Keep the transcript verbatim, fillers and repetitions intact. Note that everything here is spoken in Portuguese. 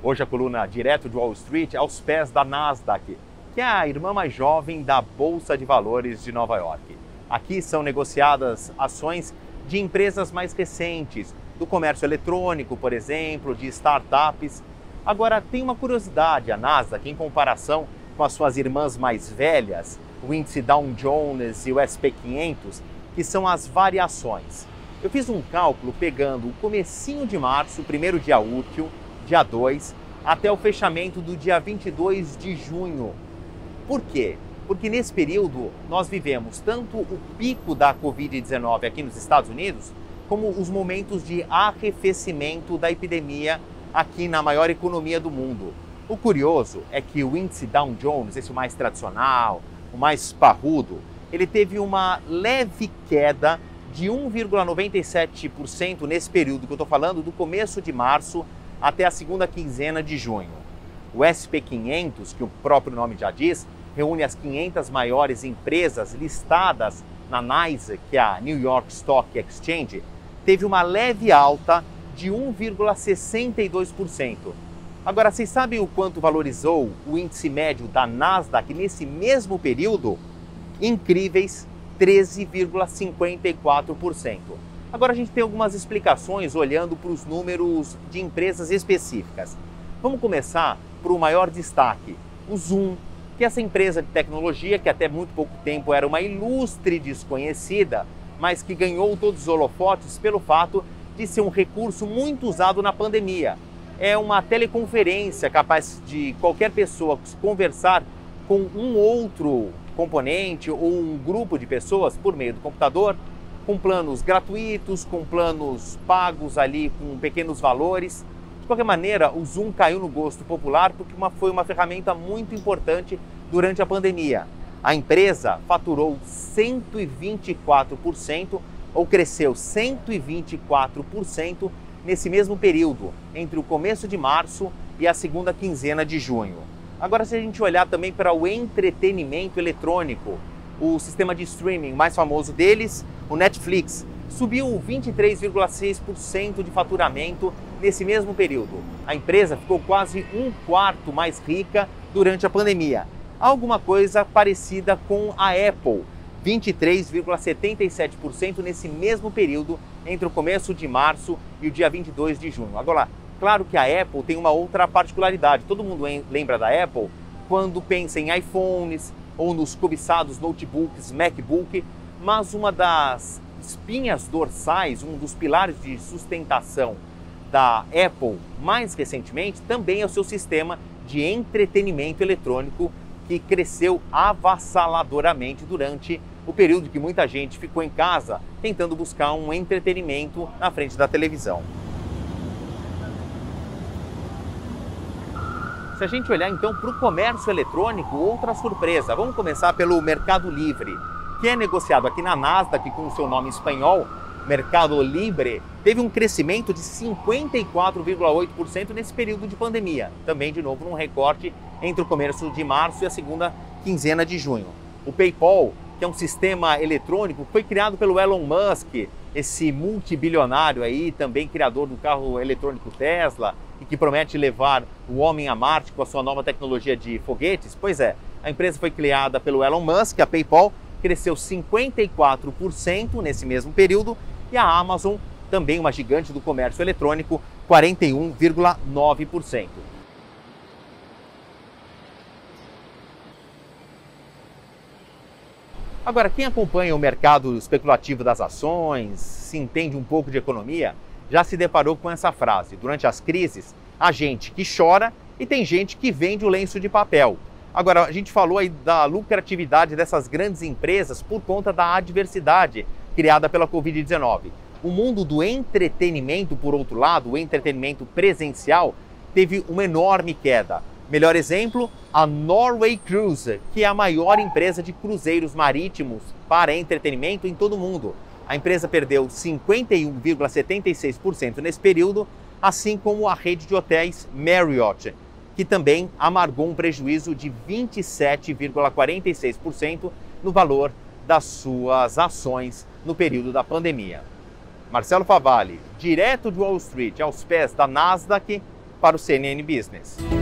Hoje a coluna direto de Wall Street aos pés da Nasdaq, que é a irmã mais jovem da Bolsa de Valores de Nova York. Aqui são negociadas ações de empresas mais recentes, do comércio eletrônico, por exemplo, de startups. Agora, tem uma curiosidade, a Nasdaq, em comparação com as suas irmãs mais velhas, o índice Dow Jones e o S and P quinhentos, que são as variações. Eu fiz um cálculo pegando o comecinho de março, primeiro dia útil, dia dois, até o fechamento do dia vinte e dois de junho. Por quê? Porque nesse período nós vivemos tanto o pico da Covid dezenove aqui nos Estados Unidos, como os momentos de arrefecimento da epidemia aqui na maior economia do mundo. O curioso é que o índice Dow Jones, esse mais tradicional, o mais parrudo, ele teve uma leve queda de um vírgula noventa e sete por cento nesse período que eu estou falando, do começo de março até a segunda quinzena de junho. O S and P quinhentos, que o próprio nome já diz, reúne as quinhentas maiores empresas listadas na Nasdaq, que é a New York Stock Exchange, teve uma leve alta de um vírgula sessenta e dois por cento. Agora, vocês sabem o quanto valorizou o índice médio da Nasdaq nesse mesmo período? Incríveis treze vírgula cinquenta e quatro por cento. Agora a gente tem algumas explicações olhando para os números de empresas específicas. Vamos começar por o maior destaque, o Zoom, que é essa empresa de tecnologia que até muito pouco tempo era uma ilustre desconhecida, mas que ganhou todos os holofotes pelo fato de ser um recurso muito usado na pandemia. É uma teleconferência capaz de qualquer pessoa conversar com um outro componente ou um grupo de pessoas por meio do computador, com planos gratuitos, com planos pagos ali, com pequenos valores. De qualquer maneira, o Zoom caiu no gosto popular porque uma, foi uma ferramenta muito importante durante a pandemia. A empresa faturou cento e vinte e quatro por cento, ou cresceu cento e vinte e quatro por cento nesse mesmo período, entre o começo de março e a segunda quinzena de junho. Agora, se a gente olhar também para o entretenimento eletrônico, o sistema de streaming mais famoso deles, o Netflix, subiu vinte e três vírgula seis por cento de faturamento nesse mesmo período. A empresa ficou quase um quarto mais rica durante a pandemia. Alguma coisa parecida com a Apple, vinte e três vírgula setenta e sete por cento nesse mesmo período, entre o começo de março e o dia vinte e dois de junho. Agora, claro que a Apple tem uma outra particularidade. Todo mundo lembra da Apple quando pensa em iPhones ou nos cobiçados notebooks, MacBook, mas uma das espinhas dorsais, um dos pilares de sustentação da Apple mais recentemente, também é o seu sistema de entretenimento eletrônico, que cresceu avassaladoramente durante o período que muita gente ficou em casa tentando buscar um entretenimento na frente da televisão. Se a gente olhar então para o comércio eletrônico, outra surpresa. Vamos começar pelo Mercado Livre, que é negociado aqui na Nasdaq com o seu nome espanhol, Mercado Libre, teve um crescimento de cinquenta e quatro vírgula oito por cento nesse período de pandemia. Também, de novo, num recorte entre o começo de março e a segunda quinzena de junho. O PayPal, que é um sistema eletrônico, foi criado pelo Elon Musk, esse multibilionário aí, também criador do carro eletrônico Tesla, e que promete levar o homem a Marte com a sua nova tecnologia de foguetes. Pois é, a empresa foi criada pelo Elon Musk, a PayPal cresceu cinquenta e quatro por cento nesse mesmo período, e a Amazon, também uma gigante do comércio eletrônico, quarenta e um vírgula nove por cento. Agora, quem acompanha o mercado especulativo das ações, se entende um pouco de economia, já se deparou com essa frase. Durante as crises, há gente que chora e tem gente que vende o lenço de papel. Agora, a gente falou aí da lucratividade dessas grandes empresas por conta da adversidade criada pela Covid dezenove. O mundo do entretenimento, por outro lado, o entretenimento presencial, teve uma enorme queda. Melhor exemplo, a Norwegian Cruise, que é a maior empresa de cruzeiros marítimos para entretenimento em todo o mundo. A empresa perdeu cinquenta e um vírgula setenta e seis por cento nesse período, assim como a rede de hotéis Marriott, que também amargou um prejuízo de vinte e sete vírgula quarenta e seis por cento no valor das suas ações no período da pandemia. Marcelo Favalli, direto de Wall Street, aos pés da Nasdaq, para o C N N Business.